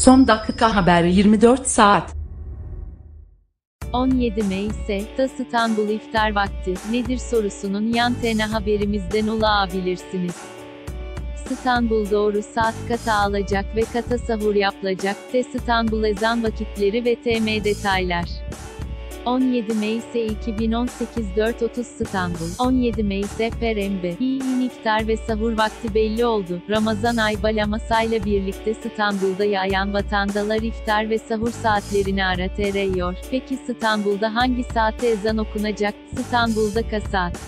Son dakika haberi 24 saat. 17 Mayıs'ta İstanbul iftar vakti nedir sorusunun yan tena haberimizden olabilirsiniz. İstanbul'da oruç saat kata alacak ve kata sahur yapılacak. İstanbul ezan vakitleri ve TM detaylar. 17 Mayıs 2018 4.30 İstanbul. 17 Mayıs Perşembe İ'nin iftar ve sahur vakti belli oldu. Ramazan ayı balamasıyla birlikte İstanbul'da yağan vatandaşlar iftar ve sahur saatlerini araştırıyor. Peki İstanbul'da hangi saatte ezan okunacak? İstanbul'da kasaat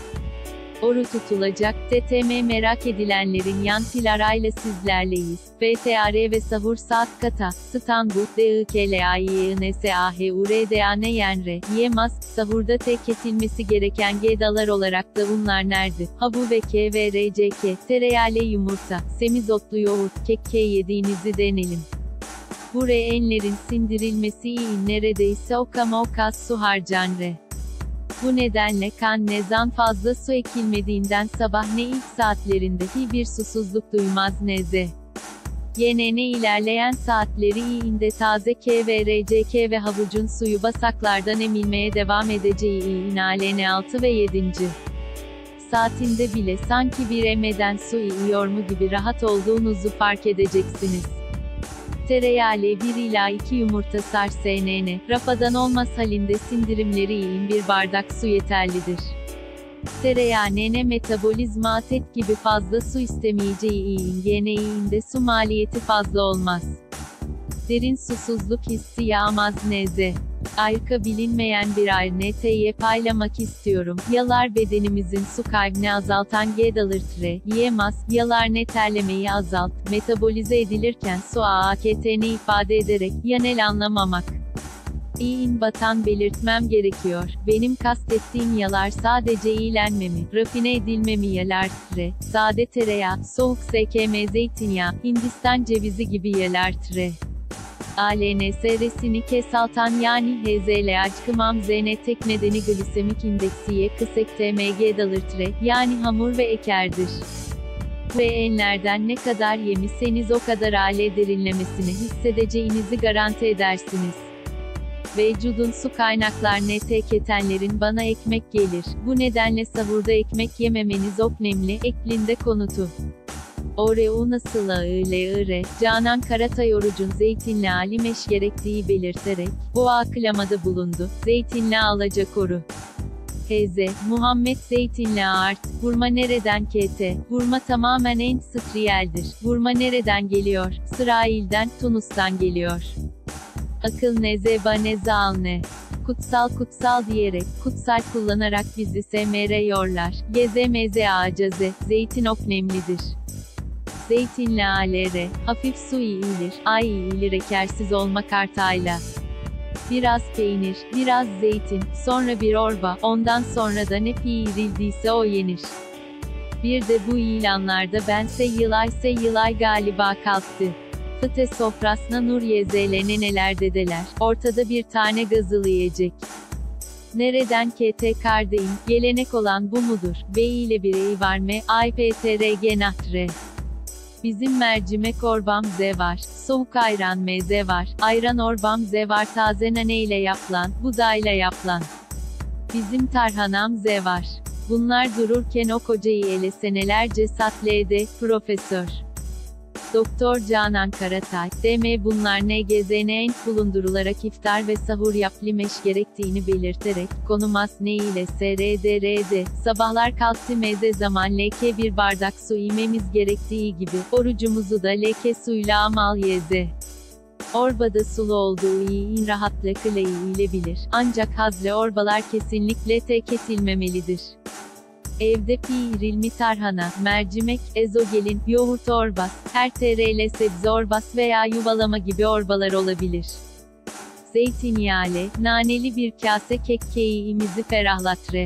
oruç tutulacak. TTM merak edilenlerin yan pilarayla sizlerleyiz. BTR ve sahur saat kata, İstanbul, DIKLAYNSAHURDANYENRE, YEMAS, sahurda tek kesilmesi gereken gıdalar olarak davunlar nerede? Habu ve KVRCK, tereyağlı yumurta, semizotlu yoğurt, kek yediğinizi denelim. Bu reenlerin sindirilmesi iyi neredeyse okama su harcanre. Bu nedenle kan nezan fazla su ekilmediğinden sabah ne ilk saatlerindeki bir susuzluk duymaz neze. Yenene ilerleyen saatleri iğinde taze KVRCK ve havucun suyu basaklardan emilmeye devam edeceği iğinalene 6 ve 7. saatinde bile sanki bir emeden su içiyor mu gibi rahat olduğunuzu fark edeceksiniz. Tereyağlı 1 ila 2 yumurta sarsnn, rafadan olmaz halinde sindirimleri iyi bir bardak su yeterlidir. Tereyağı nene metabolizma atet gibi fazla su istemeyeceği iyi yeneğinde su maliyeti fazla olmaz. Derin susuzluk hissi yağmaz neze. Arka bilinmeyen bir ayrıntıyı paylamak istiyorum. Yalar bedenimizin su kaybını azaltan gıdalardır. Yemaz, yalar ne terlemeyi azalt, metabolize edilirken su AAKT'ni ifade ederek, yanel anlamamak. İyin batan belirtmem gerekiyor. Benim kastettiğim yalar sadece iyilenmemi, rafine edilmemi yalardır. Sade tereyağı, soğuk SKM zeytinyağı, Hindistan cevizi gibi yalardır. ALNSR'sini kesaltan yani HZL açkımam ZN tek nedeni glisemik indeksiye kısık TMG dalırtre, yani hamur ve ekerdir. Ve enlerden ne kadar yemişseniz o kadar hale derinlemesini hissedeceğinizi garanti edersiniz. Vücudun su kaynaklar neteketenlerin bana ekmek gelir, bu nedenle sahurda ekmek yememeniz önemli, eklinde konutu. Oruç nasıl ağır, Canan Karatay orucun zeytinli alimeş gerektiği belirterek, bu aklamada bulundu, zeytinli alacak oru. Hz. Muhammed zeytinli art, hurma nereden kt, hurma tamamen endüstriyeldir, hurma nereden geliyor, İsrail'den, Tunus'tan geliyor. Akıl neze baneze alne. Kutsal diyerek, kutsal kullanarak bizi semeriyorlar, gezemeze acaze, zeytin önemlidir. Zeytinli alere, hafif su iyilir, ay iyilir ekersiz olmak artayla. Biraz peynir, biraz zeytin, sonra bir orba, ondan sonra da ne pişirildiyse o yenir. Bir de bu ilanlarda bense yılay galiba kalktı. Fıte sofrasına nur yezelene neler dedeler, ortada bir tane gazılı yiyecek. Nereden kt kardeşim, gelenek olan bu mudur, B ile bir eyi var mı, IPTRG nahtre. Bizim mercimek orbam ze var, soğuk ayran meze var, ayran orbam ze var taze nane ile yapılan, buğdayla yapılan. Bizim tarhanam ze var. Bunlar dururken o kocayı ele senelerce satledi, Profesör Doktor Canan Karatay, DM bunlar ne gezene bulundurularak iftar ve sahur yapılmış gerektiğini belirterek, konumaz ne ile srdr'de, sabahlar kalktı meze zaman leke bir bardak su içmemiz gerektiği gibi, orucumuzu da leke suyla amal yeze. Orbada sulu olduğu iyi rahatlıkla iyilebilir, ancak hazle orbalar kesinlikle tek kesilmemelidir. Evde pişirilmiş tarhana, mercimek, ezogelin, yoğurt orbas, her terele sebze orbas veya yuvalama gibi orbalar olabilir. Zeytinyağlı, naneli bir kase kek keyimizi ferahlattır.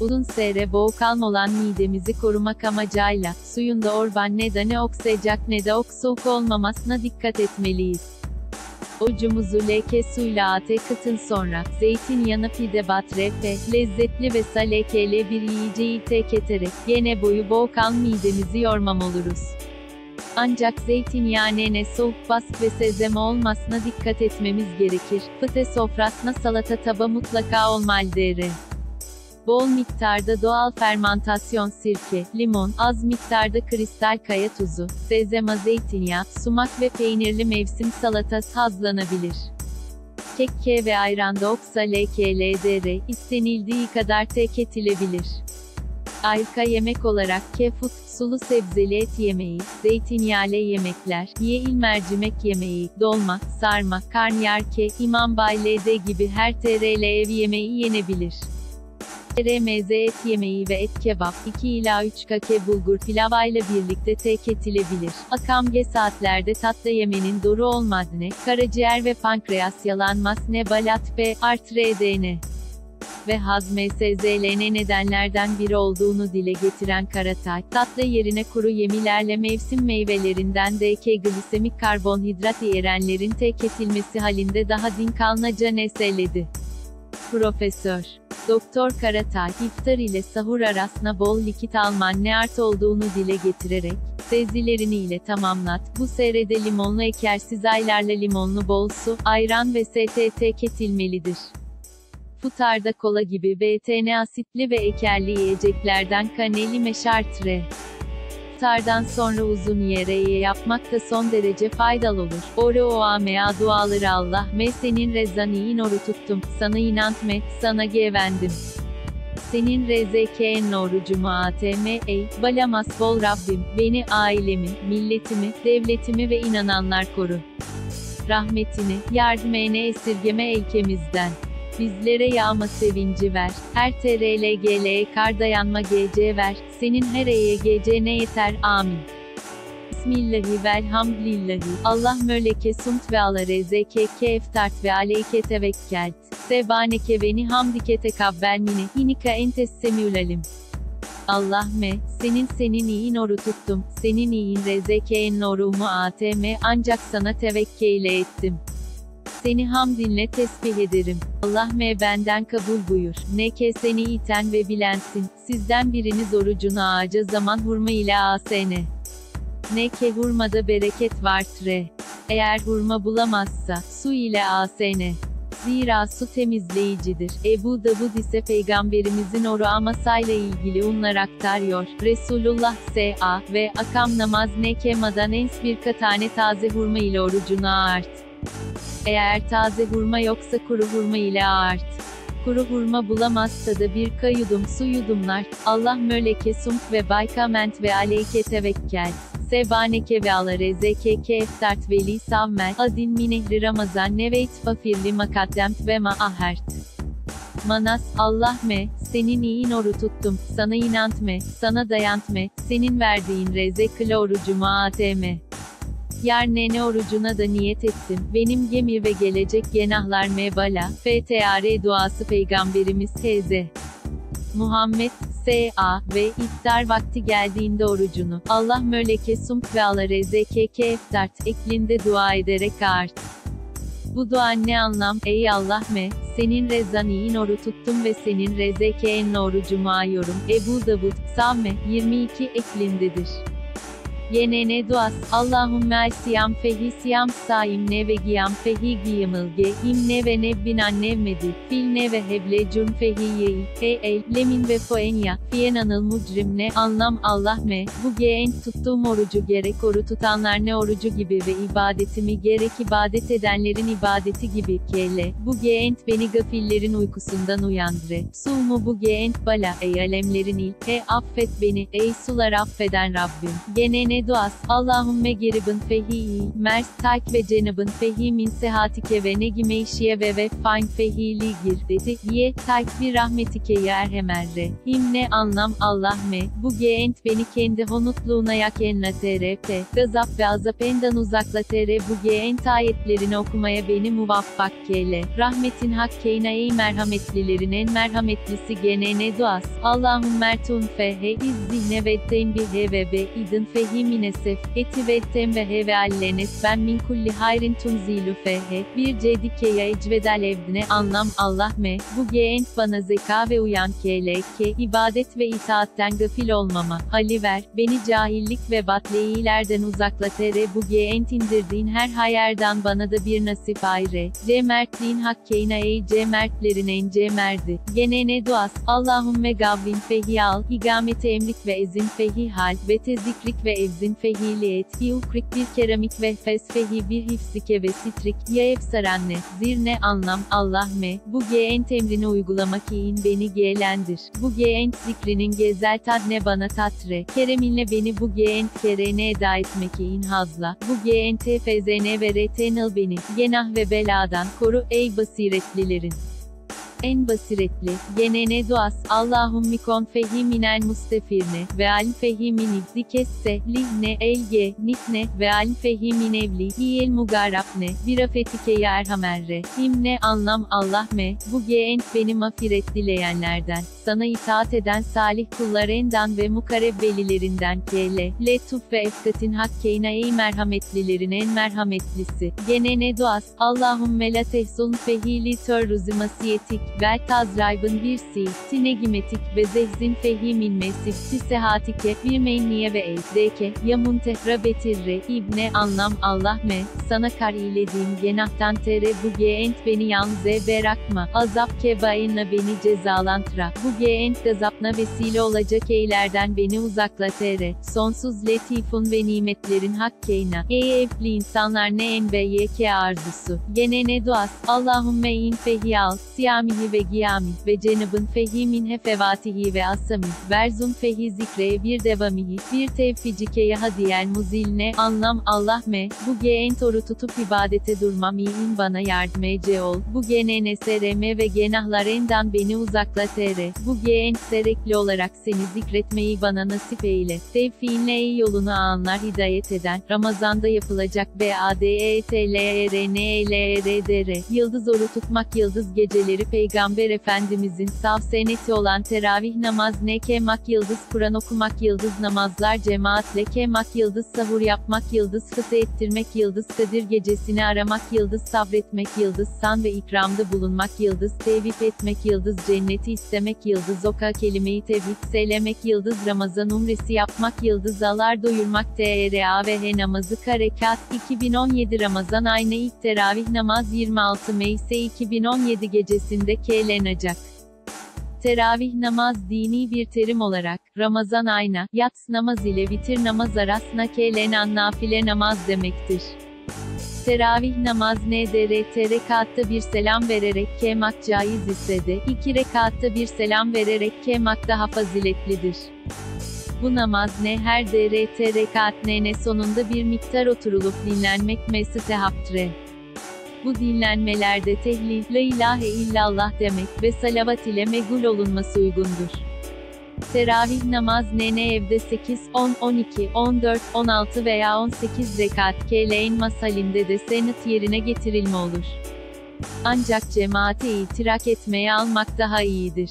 Uzun süre boğuk olan midemizi korumak amacıyla, suyunda orban ne de ne sıcak ne de soğuk olmamasına dikkat etmeliyiz. Orucumuzu leke suyla atıktan sonra, zeytinyağına pide batrepe, lezzetli ve salekeli bir yiyeceği tek eterek, gene boyu boğan midemizi yormam oluruz. Ancak zeytinyağına, soğuk bask ve sezeme olmasına dikkat etmemiz gerekir. Pıte sofrasına salata taba mutlaka olmalıdır. Bol miktarda doğal fermantasyon sirke, limon, az miktarda kristal kaya tuzu, sezema zeytinyağı, sumak ve peynirli mevsim salatası hazırlanabilir. Kekke ve ayranda oksa LKLDR, istenildiği kadar tüketilebilir. Ayrıca yemek olarak kefut, sulu sebzeli et yemeği, zeytinyağlı yemekler, yeğil mercimek yemeği, dolma, sarma, karnıyarke, imambaylede gibi her TRL ev yemeği yenebilir. RMZ et yemeği ve et kebap, 2 ila 3 kake bulgur pilavıyla birlikte tüketilebilir. Akamge saatlerde tatlı yemenin doğru olmadığını, karaciğer ve pankreas yalanmaz ne balat b, artredene ve hazmsezlene nedenlerden biri olduğunu dile getiren Karatay, tatlı yerine kuru yemilerle mevsim meyvelerinden DK glisemik karbonhidrat içerenlerin tüketilmesi halinde daha din kalnaca neseledi. Profesör Doktor Karatay, iftar ile sahur arasına bol likit alman ne art olduğunu dile getirerek, sezilerini ile tamamlat, bu serede limonlu ekersiz aylarla limonlu bol su, ayran ve STT tüketilmelidir. Futarda kola gibi BTN asitli ve ekerli yiyeceklerden kaneli meşartre. İftardan sonra uzun yereği yapmak da son derece faydalı olur. Oruamea duaları Allah me senin rezaniyin oru tuttum, sana inantme, sana gevendim. Senin rezekeyen orucumu atm, ey, balamas bol Rabbim, beni, ailemi, milletimi, devletimi ve inananlar koru. Rahmetini, yardımene esirgeme ülkemizden. Bizlere yağma sevinci ver, her TRLGL'ye kar dayanma GC ver, senin her eye GC ne yeter, amin. Bismillahi velhamdülillahi, Allah möleke sumt ve ala rezekekke eftart ve aleyke tevekkelt, sebaneke ve nihamdike tekabbel mine, inika entes semiulalim. Allah'me, senin iyin oru tuttum, senin iyin rezekeyen orumu atm, ancak sana tevekkele ettim. Seni hamdinle tesbih ederim. Allah'me benden kabul buyur. Ne ki seni iten ve bilensin. Sizden biriniz orucunu ağaca zaman hurma ile asene. Ne ki hurmada bereket vartre. Eğer hurma bulamazsa, su ile asene. Zira su temizleyicidir. Ebu Davud ise Peygamberimizin oru amasayla ilgili unlar aktarıyor. Resulullah s.a. ve akam namaz ne kemadan ens bir katane taze hurma ile orucunu ağart. Eğer taze hurma yoksa kuru hurma ile ağart. Kuru hurma bulamazsa da bir kayudum su yudumlar. Allah möleke sumt ve baykament ve aleyke tevekkel. Sebaneke ve ala rezekeke eftart veli savmel. Adin minehri ramazan neveyt fafirli makaddemt ve maahert. Manas, Allah me, senin iyin oru tuttum, sana inantme, sana dayantme, senin verdiğin rezekle orucumu ateme. Yarnene orucuna da niyet ettim, benim gemi ve gelecek genahlar mebala, FTR duası Peygamberimiz Hz. Muhammed, S.A. ve iftar vakti geldiğinde orucunu, Allah möleke sumk ve ala rezekeke eftart, eklinde dua ederek art. Bu dua ne anlam, ey Allah'me, senin rezaniyin oru tuttum ve senin rezekeyen orucumu ayıyorum, Ebu Davud, Samme, 22, eklindedir. Yenene duas, Allahümme siyam fehi siyam saimne ve giyam fehi giyamıl ge, imne ve nebbin annevmedi, filne ve heble cun fehi yeyi, el, lemin ve foenya, fiyenanıl mucrimne, anlam Allah'me, bu geyen tuttuğum orucu gerek oru tutanlar ne orucu gibi ve ibadetimi gerek ibadet edenlerin ibadeti gibi, kele, bu geyen beni gafillerin uykusundan uyandırı, sumu bu geyen bala, ey alemlerin il, affet beni, ey sular affeden Rabbim, genene duas, Allahümme geribin fehi, mers tak ve cenabın fehi min sehatike ve negime işiye ve fayn fehili girdeti, ye, tak bir rahmetike yer hemerre, himne anlam, Allah'me, bu geent beni kendi honutluğuna yak enla terepte, gazap ve azapendan uzakla tere, bu geent ayetlerini okumaya beni muvaffak kele, rahmetin hakkeyna ey merhametlilerin en merhametlisi genene duas, Allahümme mertun fehe, izzihne ve tenbihe ve be idin fehi minnesif, eti ve tembehe ve allenet ben min kulli hayrin tunzilu fehe, bir cedikeye ecvedel evdine, anlam, Allah me, bu geent bana zeka ve uyan keleke, ibadet ve itaatten gafil olmama, hali ver, beni cahillik ve batleyilerden uzaklatere, bu geent indirdiğin her hayerden bana da bir nasip ayre, cemertliğin hakkeyna ey cemertlerin en cemerdi, genene duas, Allahümme gavvin fehiyal, higamete emlik ve ezin fehihal, ve tezikrik ve evzin fehiliyet, hiukrik bir keramik ve fesfehi bir hifsike ve sitrik, ya efsaranne, zirne anlam, Allah me, bu geent emrini uygulamak iyin beni gelendir, bu geent zikrinin gezel tadne bana tatre, kereminle beni bu geent kerene eda etmek iyin hazla, bu geent fezene ve retenil beni, genah ve beladan koru ey basiretlilerin. En basiretli, genene duas, Allahummi kon fehiminel mustefirne, ve al fehimini, dikesse, lihne, elge, nitne, ve al fehimin evli, hiyel mugarrapne, birafetike ya erhamerre, himne, anlam, Allah me, bu geent beni mağfiret dileyenlerden, sana itaat eden salih kullarından ve mukarebbelilerinden kele, letuf ve efkatin hakkeyna ey merhametlilerin en merhametlisi, genene duas, Allahumme la tehzun fehili törruzi masiyetik, vel tazraybın bir si, tinegimetik, ve zehzin fehimin mesif, tisehatike, bir menniye ve ezdeke, yamun tehra betirre, ibne, anlam, Allah me, sana kar ilediğim genahtan tere, bu geent beni yalnız bırakma, azap kebainla beni cezalantıra, bu geent gazapna vesile olacak eylerden beni uzakla tere, sonsuz letifun ve nimetlerin hakkeyna, ey evli insanlar ne en ve yeke arzusu, genene duas, Allahümme in fehiyal, siyam ve giyami, ve cenabın fehiminhe fevatihi ve asami, verzun fehi zikreye bir devamihi, bir tevficikeye hadiyel muzilne, anlam, Allah me, bu geent oru tutup ibadete durmam iyiyim bana yardım ece ol, bu genene sereme ve genahlarından beni uzakla tere, bu geent serekli olarak seni zikretmeyi bana nasip eyle, tevfiinle ey yolunu anlar hidayet eden, Ramazan'da yapılacak BADETLERNELERDR, yıldız oru tutmak yıldız geceleri Peygamber Efendimizin sav seneti olan teravih namaz ne kemak yıldız Kur'an okumak yıldız namazlar cemaatle kemak yıldız sahur yapmak yıldız kısa ettirmek yıldız Kadir gecesini aramak yıldız sabretmek yıldız san ve ikramda bulunmak yıldız tevhif etmek yıldız cenneti istemek yıldız oka kelimeyi tevhif selemek yıldız Ramazan umresi yapmak yıldız alar doyurmak TRAVH namazı karekat 2017 Ramazan ayına ilk teravih namaz 26 Mayıs'e 2017 gecesini de kelenacak. Teravih namaz dini bir terim olarak, Ramazan ayına, yats namaz ile vitir namaz arasına kelenen nafile namaz demektir. Teravih namaz NDRT rekatta bir selam vererek kılmak caiz ise de, 2 rekatta bir selam vererek kılmak daha faziletlidir. Bu namaz ne her DRT rekat ne sonunda bir miktar oturulup dinlenmek müstehaptır. Bu dinlenmelerde tehlil, la ilahe illallah demek ve salavat ile megul olunması uygundur. Teravih namaz nene evde 8, 10, 12, 14, 16 veya 18 rekat keleyn masalinde de senat yerine getirilme olur. Ancak cemaate itirak etmeye almak daha iyidir.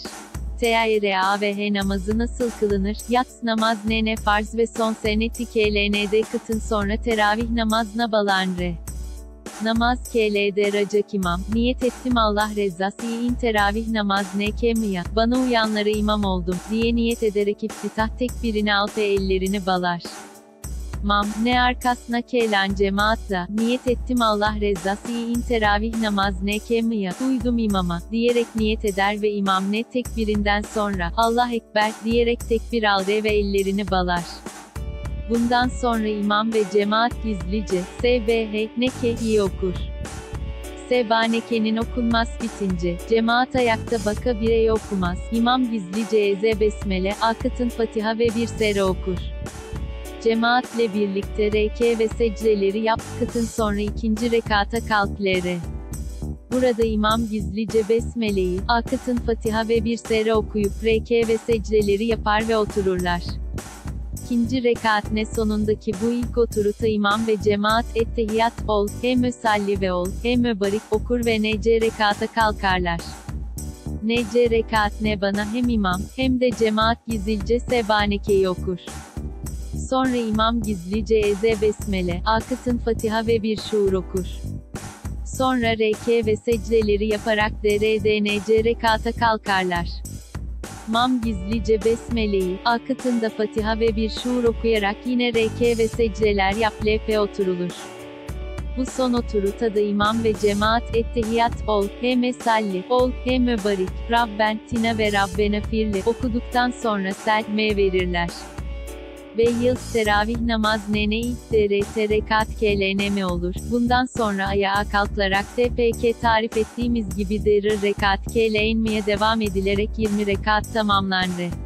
TRAVH namazı nasıl kılınır? Yats namaz nene farz ve son seneti KLN'de kıtın sonra teravih namaz nabalanre. Namaz KL'de racak imam, niyet ettim Allah rezası in teravih namaz ne kemiya, bana uyanlara imam oldum, diye niyet ederek iftitah tekbirini altı ellerini balar. Mam, ne arkasına kelen cemaatla, niyet ettim Allah rezası in teravih namaz ne kemiya, uydum imama, diyerek niyet eder ve imam ne tekbirinden sonra, Allah ekber, diyerek tekbir alır ve ellerini balar. Bundan sonra imam ve cemaat gizlice, SBHNK'yi okur. SBHNK'nin okunmaz bitince, cemaat ayakta baka birey okumaz, imam gizlice Eze Besmele, Akıt'ın Fatiha ve bir sere okur. Cemaatle birlikte RK ve secdeleri yap, kıtın sonra ikinci rekata kalkları. Burada imam gizlice Besmele'yi, Akıt'ın Fatiha ve bir sere okuyup RK ve secdeleri yapar ve otururlar. İkinci rekat ne sonundaki bu ilk oturuta imam ve cemaat ettehiyat ol, hem salli ve ol, hem barik okur ve nece rekata kalkarlar. Nece rekat ne bana hem imam, hem de cemaat gizilce Sebaneke'yi okur. Sonra imam gizlice eze besmele, akısın Fatiha ve bir şuur okur. Sonra reke ve secdeleri yaparak drdnc rekata kalkarlar. İmam gizlice besmeleyi, akıtında Fatiha ve bir şuur okuyarak yine reke ve secdeler yaplepe oturulur. Bu son oturuta da imam ve cemaat, ettehiyat ol, he mesalli, ol, he mübarik, Rabben, tina ve Rabbena firli, okuduktan sonra selme verirler. Ve yıl teravih namaz nene-i rekat klnm olur. Bundan sonra ayağa kalkarak TPK tarif ettiğimiz gibi rekatke klnmeye devam edilerek 20 rekat tamamlanır.